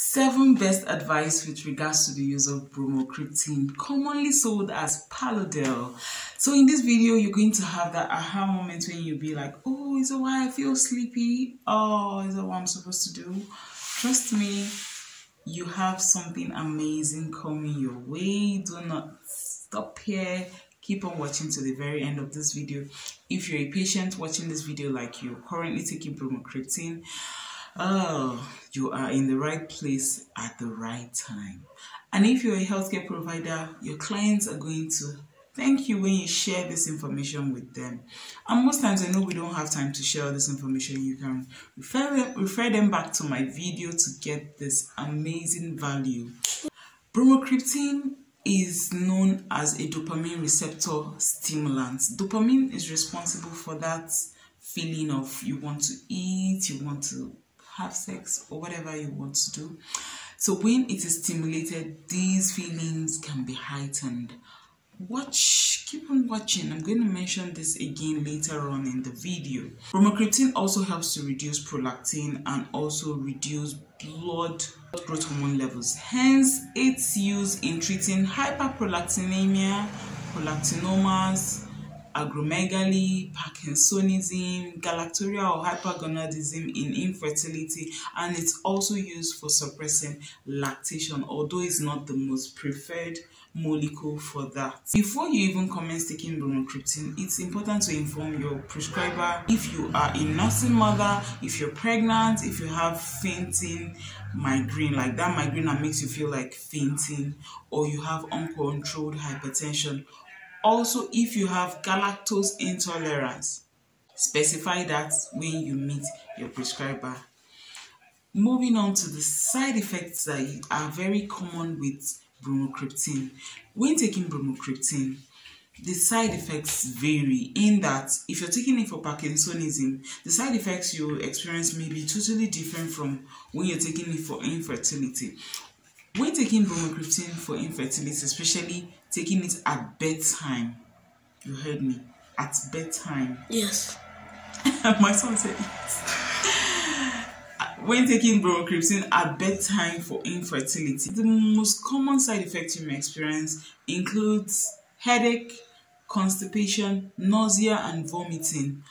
7 best advice with regards to the use of bromocriptine, commonly sold as Palodel. So in this video, you're going to have that aha moment when you'll be like, oh, is that why I feel sleepy? Oh, is that what I'm supposed to do? Trust me, you have something amazing coming your way. Do not stop here. Keep on watching to the very end of this video. If you're a patient watching this video like you're currently taking bromocriptine, oh, you are in the right place at the right time. And if you're a healthcare provider, your clients are going to thank you when you share this information with them. And most times, I know we don't have time to share this information. You can refer them back to my video to get this amazing value. Bromocriptine is known as a dopamine receptor stimulant. Dopamine is responsible for that feeling of you want to eat, you want to have sex, or whatever you want to do. So when it is stimulated, these feelings can be heightened. Keep on watching. I'm going to mention this again later on in the video. Bromocriptine also helps to reduce prolactin and also reduce blood growth hormone levels. Hence, its use in treating hyperprolactinemia, prolactinomas, acromegaly, Parkinsonism, galactorrhea or hypergonadism in infertility, and it's also used for suppressing lactation, although it's not the most preferred molecule for that. Before you even commence taking bromocriptine, it's important to inform your prescriber if you are a nursing mother, if you're pregnant, if you have fainting migraine, like that migraine that makes you feel like fainting, or you have uncontrolled hypertension. Also, if you have galactose intolerance, specify that when you meet your prescriber. Moving on to the side effects that are very common with bromocriptine. When taking bromocriptine, the side effects vary in that if you're taking it for Parkinsonism, the side effects you experience may be totally different from when you're taking it for infertility. When taking bromocriptine for infertility, especially taking it at bedtime, you heard me, at bedtime. Yes. My son said yes. When taking bromocriptine at bedtime for infertility, the most common side effects you may experience includes headache, constipation, nausea, and vomiting.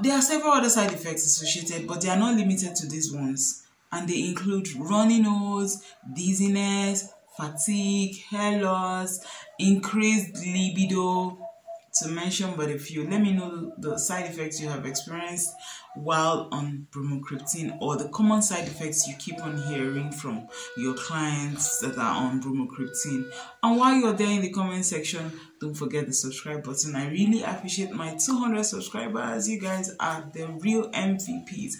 There are several other side effects associated, but they are not limited to these ones. And they include runny nose, dizziness, fatigue, hair loss, increased libido, to mention but a few. Let me know the side effects you have experienced while on bromocriptine, or the common side effects you keep on hearing from your clients that are on bromocriptine. And while you're there in the comment section, don't forget the subscribe button. I really appreciate my 200 subscribers. You guys are the real MVPs.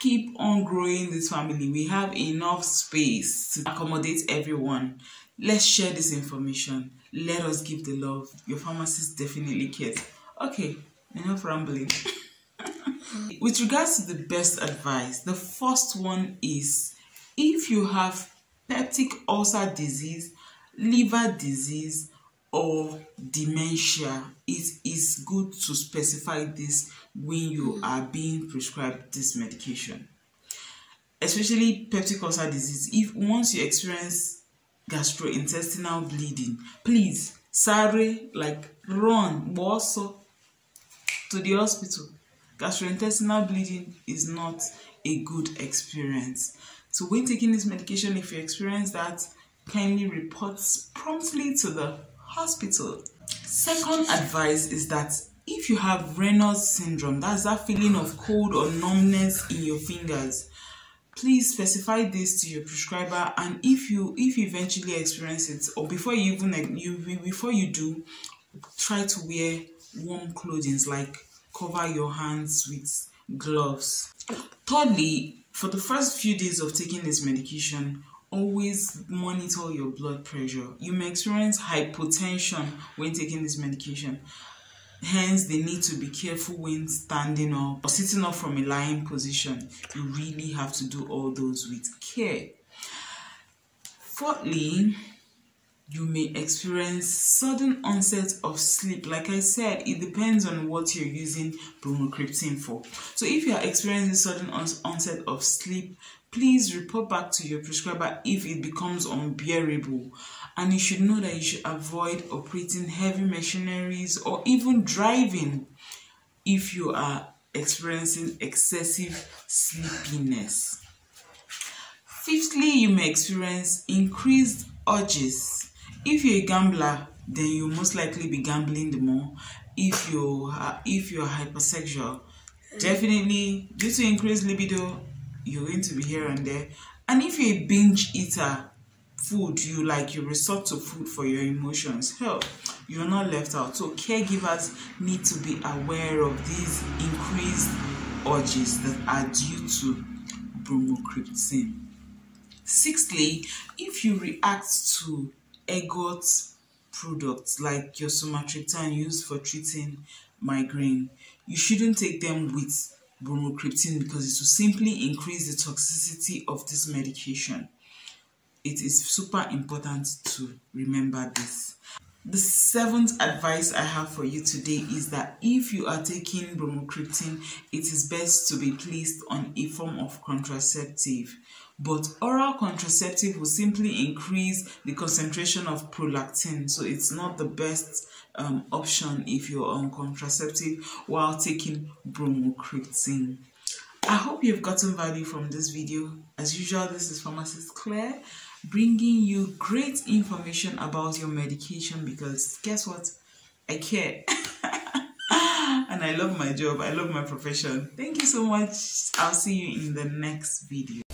Keep on growing this family. We have enough space to accommodate everyone. Let's share this information. Let us give the love. Your pharmacist definitely cares. Okay, enough rambling. With regards to the best advice, the first one is if you have peptic ulcer disease, liver disease, or dementia, it is good to specify this when you are being prescribed this medication. Especially peptic ulcer disease, if once you experience gastrointestinal bleeding, please sare, like run, also to the hospital. Gastrointestinal bleeding is not a good experience. So when taking this medication, if you experience that, kindly report promptly to the hospital. Second advice is that if you have Raynaud's syndrome, that's that feeling of cold or numbness in your fingers, please specify this to your prescriber. And if you eventually experience it, or before you do, try to wear warm clothing, like cover your hands with gloves. Thirdly, for the first few days of taking this medication, always monitor your blood pressure. You may experience hypotension when taking this medication. Hence, they need to be careful when standing up or sitting up from a lying position. You really have to do all those with care. Fourthly, you may experience sudden onset of sleep. Like I said, it depends on what you're using bromocriptine for. So if you are experiencing sudden onset of sleep, please report back to your prescriber if it becomes unbearable, and you should know that you should avoid operating heavy machineries or even driving if you are experiencing excessive sleepiness. Fifthly, you may experience increased urges. If you're a gambler, then you'll most likely be gambling the more. If you're hypersexual, definitely due to increased libido, you're going to be here and there. And if you're a binge eater, food, you resort to food for your emotions. Hell, you're not left out. So caregivers need to be aware of these increased urges that are due to bromocriptine. Sixthly, if you react to ergot products like your sumatriptan used for treating migraine, you shouldn't take them with bromocriptine because it will simply increase the toxicity of this medication. It is super important to remember this. The seventh advice I have for you today is that if you are taking bromocriptine, it is best to be placed on a form of contraceptive. But oral contraceptive will simply increase the concentration of prolactin, so it's not the best option if you're on contraceptive while taking bromocriptine. I hope you've gotten value from this video. As usual, this is Pharmacist Claire, bringing you great information about your medication, because guess what? I care. And I love my job. I love my profession. Thank you so much. I'll see you in the next video.